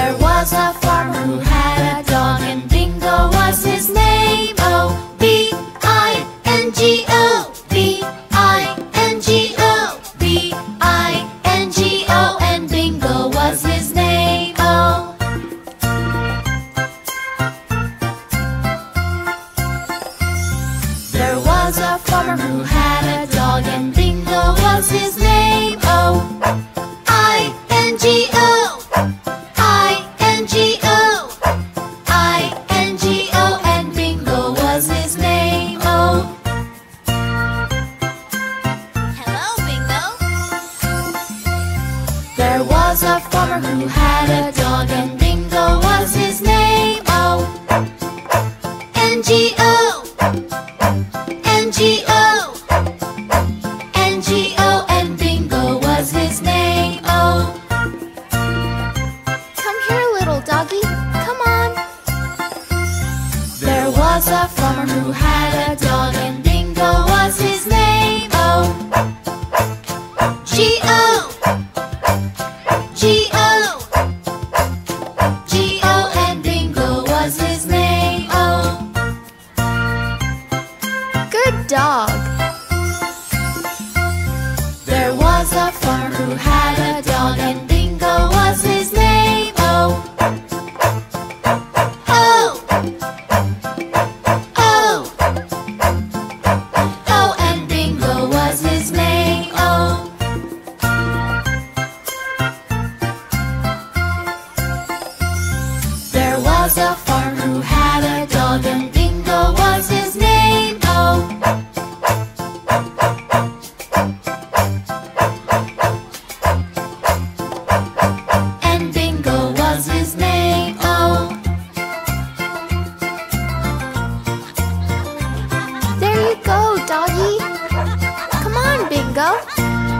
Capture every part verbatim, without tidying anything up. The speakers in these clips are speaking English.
A farmer who had a dog, and Bingo was his name. O B I N G O, B I N G O, B I N G O, and Bingo was his name. O. There was a farmer who had a dog, and Bingo was his name. O I N G O. Who had a dog, and Bingo was his name. O N G O, N G O, N G O, and Bingo was his name. O. Come here, little doggy, come on. There was a farmer who had a dog, and Bingo was his name. O G O, G O. Dog. There was a farmer who had a dog, and Bingo was his name. O O O O, and Bingo was his name. O. There was a farmer who had a dog, and Bingo was his name. O.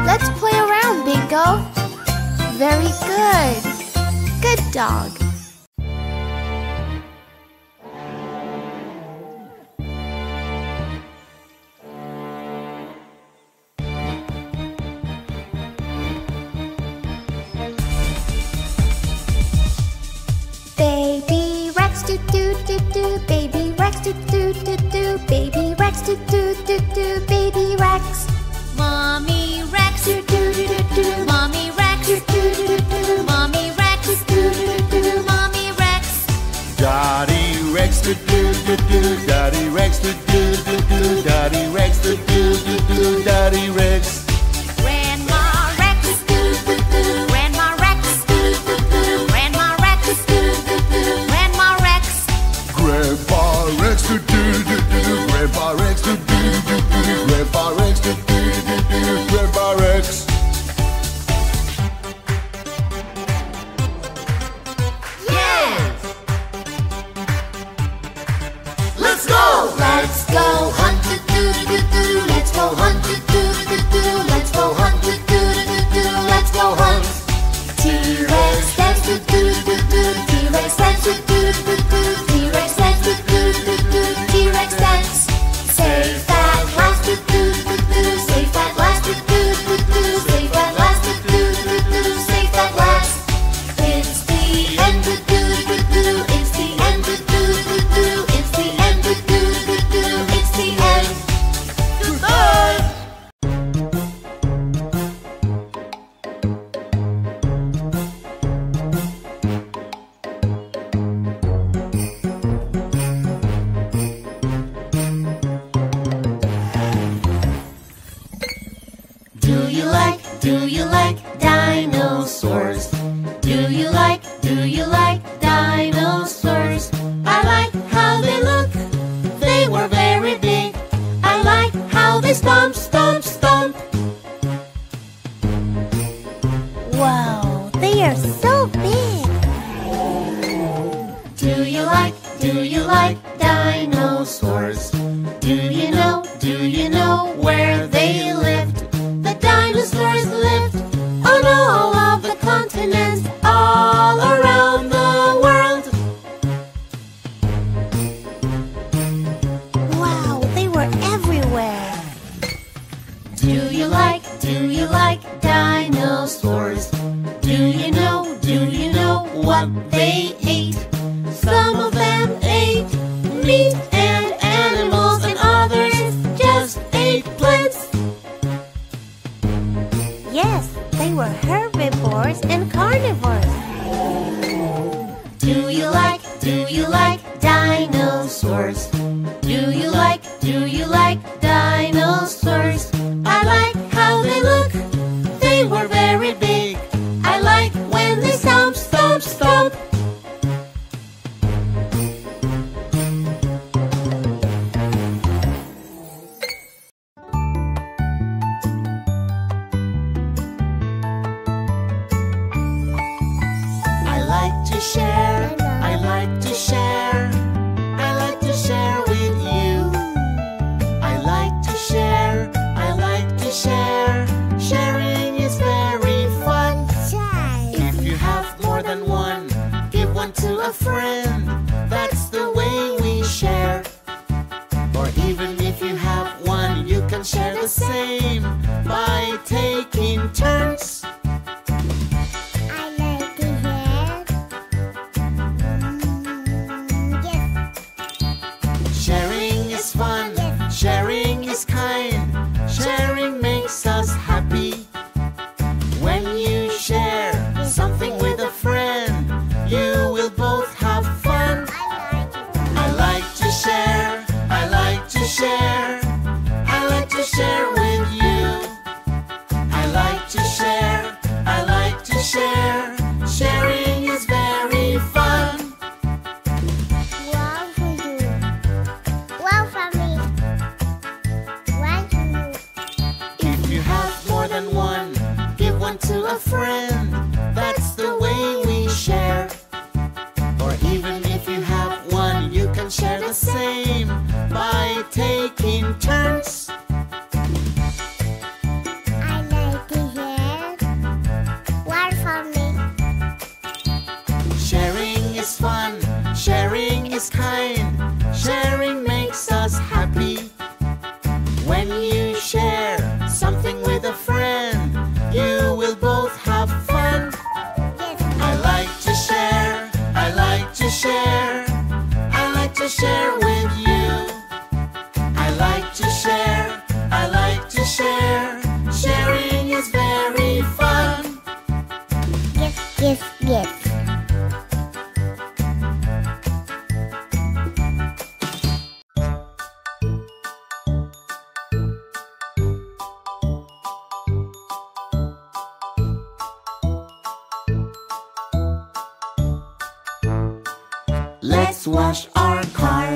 Let's play around, Bingo. Very good. Good dog. Baby Rex doo doo doo doo, Baby Rex doo doo doo doo, Baby Rex doo doo doo doo, Baby Rex. Mommy Rex, do do do do do. Mommy Rex, do do do do. Mommy Rex, do do do do. Mommy Rex. Daddy Rex, do do do do. Daddy Rex, do do do do. Daddy Rex, do do do do. Daddy Rex. Grandma Rex, do do do. Grandma Rex, do do do. Grandma Rex, do do do. Grandma Rex. Grandpa Rex, do do do do. Grandpa Rex, do do do do. Grandpa Rex, do. Grandpa Rex. Yeah! Let's go! Let's go hunt to do do do do. Let's go hunt to do do do do. Let's go hunt to do do do do. Let's go hunt. T-Rex stands to do do do. T-Rex stands to do do do. T-Rex stands to do do do. T-Rex stands. Safe at last to do do do. Safe at last to do do do. Safe at last to do do do. Safe at last. It's the end to do do do. It's the end to do do do. It's the end to do do do. It's the end. Goodbye. Do you like dinosaurs? Do you like, do you like dinosaurs? I like how they look, they were very big. I like how they stomp, stomp, stomp. Wow, they are so big. Do you like, do you like dinosaurs? Do you know, do you know where they lived? Dinosaurs lived on all of the continents, all around the world. you like, do you like dinosaurs? Do you like, do you like dinosaurs? I like how they look, they were very big. I like when they stomp, stomp, stomp. Let's wash our car,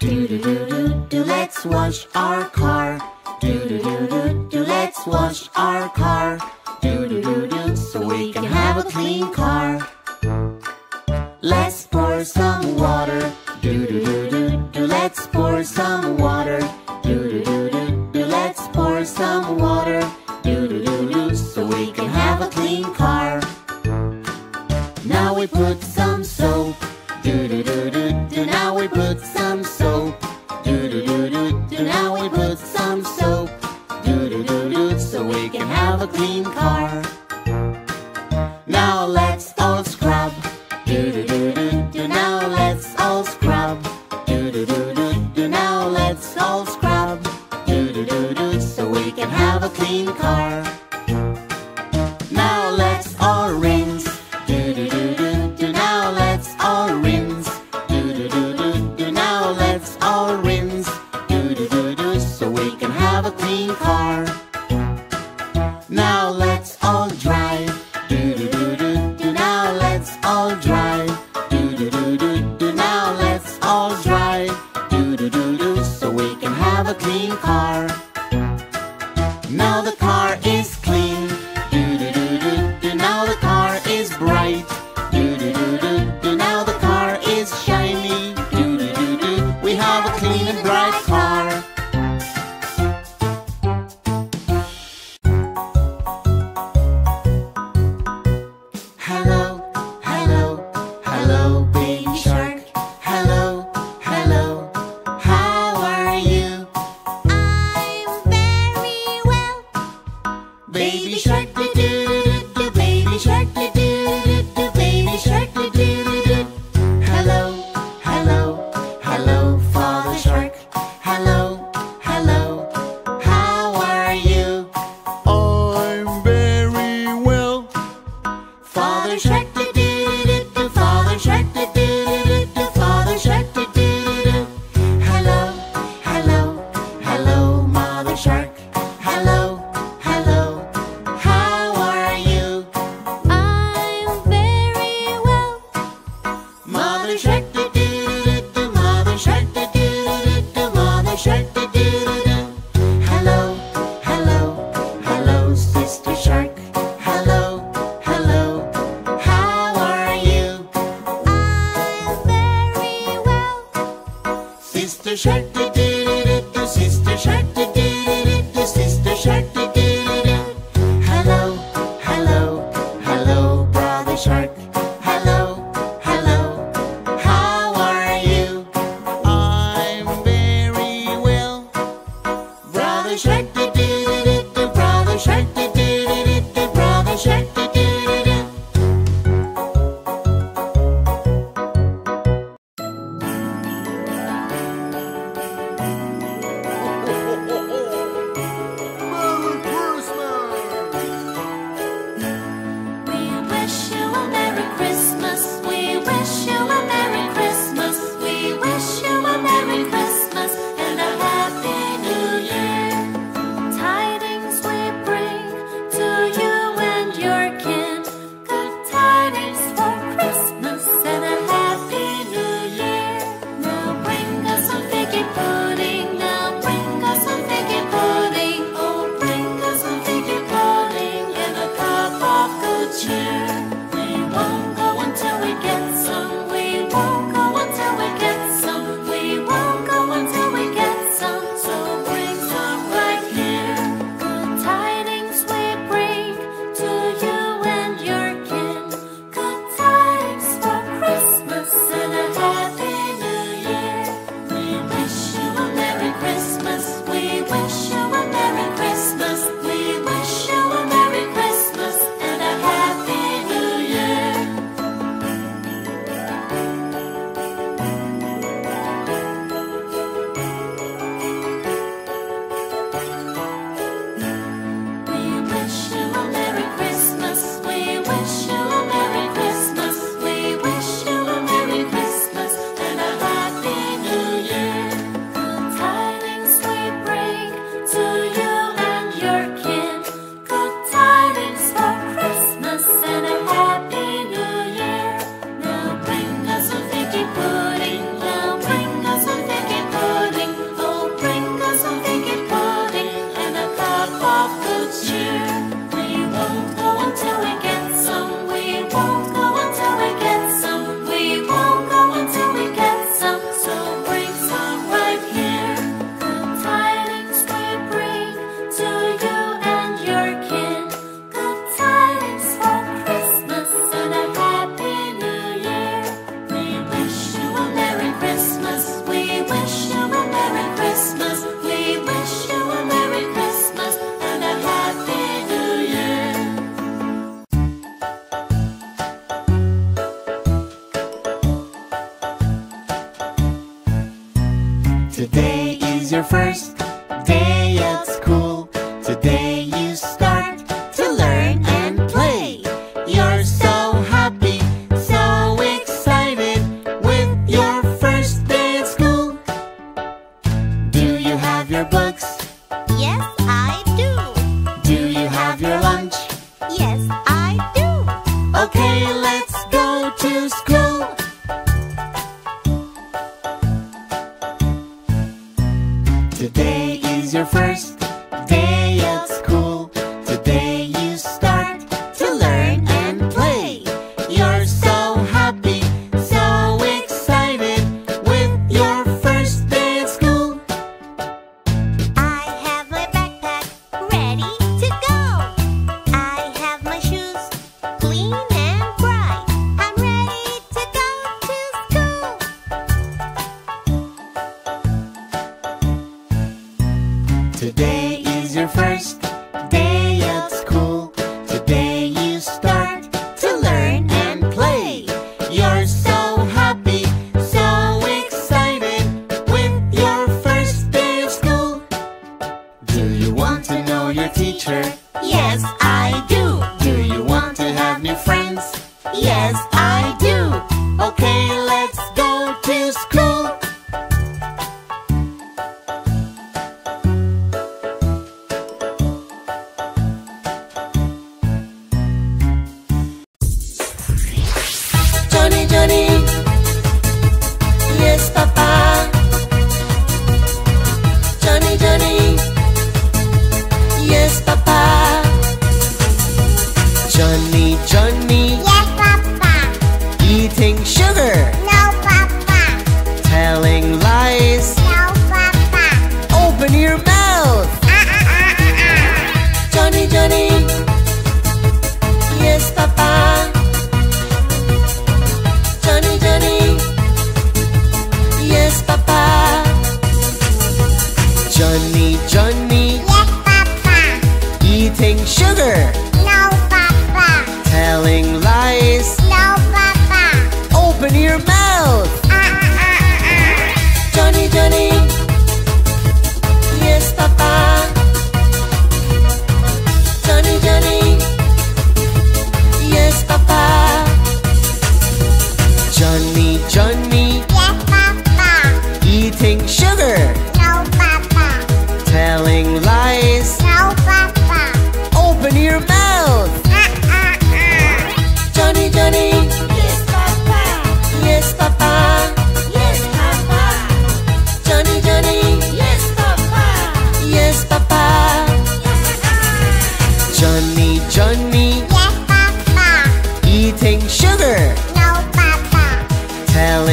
do do do do do. Let's wash our car, do do do do do. Let's wash our car, do do do do, so we can have a clean car. Let's pour some water, do do do do do. Let's pour some water, do do do do do. Let's pour some water, do do do do, so we can have a clean car. Now we put some soap. Do do do do do. Now we put some soap. Do do do do do. Now we put some soap. Do do do do. So we can have a clean car. Now let's all scrub. Do do do do do. Now let's all scrub. Do do do do do. Now let's all scrub. Do do do do. So we can have a clean car. Now let's all rinse. Do do do do. Sister Shark, do do do do. Sister Shark, do do do do. Sister Shark, do do do. Hello, hello, hello, Brother Shark. Hello, hello, how are you? I'm very well. Brother Shark, do do do do. Brother Shark, do do do do. Brother Shark. Today is your first day at school. Today you start to learn and play. You're so happy, so excited with your first day at school. Do you have your books? Yes, I do. Do you have your lunch? Yes, I do. Okay, let's go to school. Today is your first day at school. Today you start to learn and play. You're so happy, so excited with your first day at school. I have my backpack ready to go. I have my shoes clean and bright. I'm ready to go to school. Today is your first day at school. Today you start to learn and play. You're so happy, so excited with your first day at school. Do you want to know your teacher? Yes, I do. Do you want to have new friends? Yes, I do. Okay, let's go to school. Johnny, Johnny, yes, Papa. Johnny, Johnny, yes, Papa. Johnny, Johnny, yes, Papa. Eating sugar, no, Papa. Telling lies, no.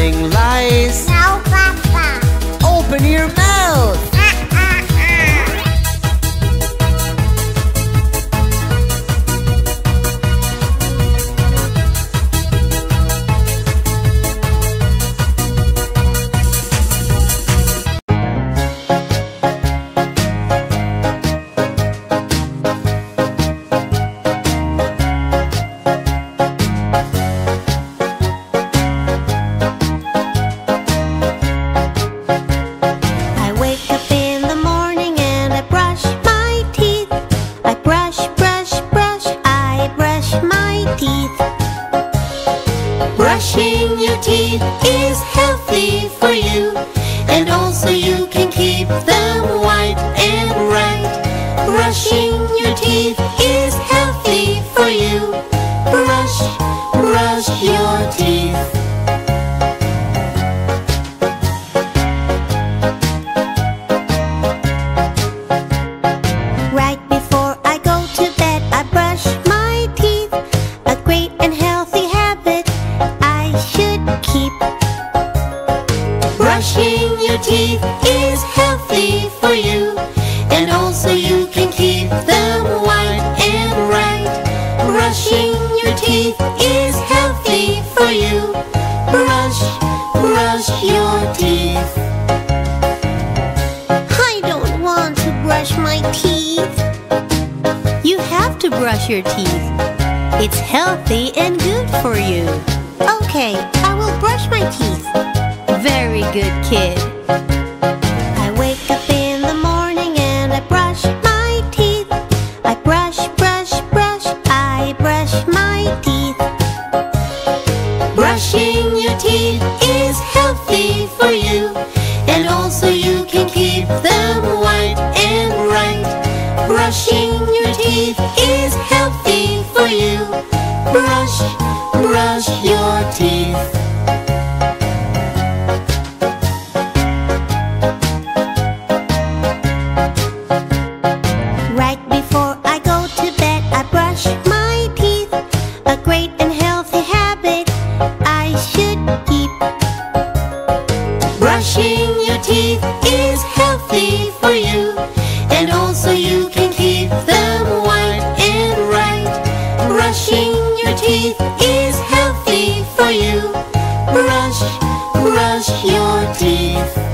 telling lies. No, Papa. Open your mouth. Brush your teeth.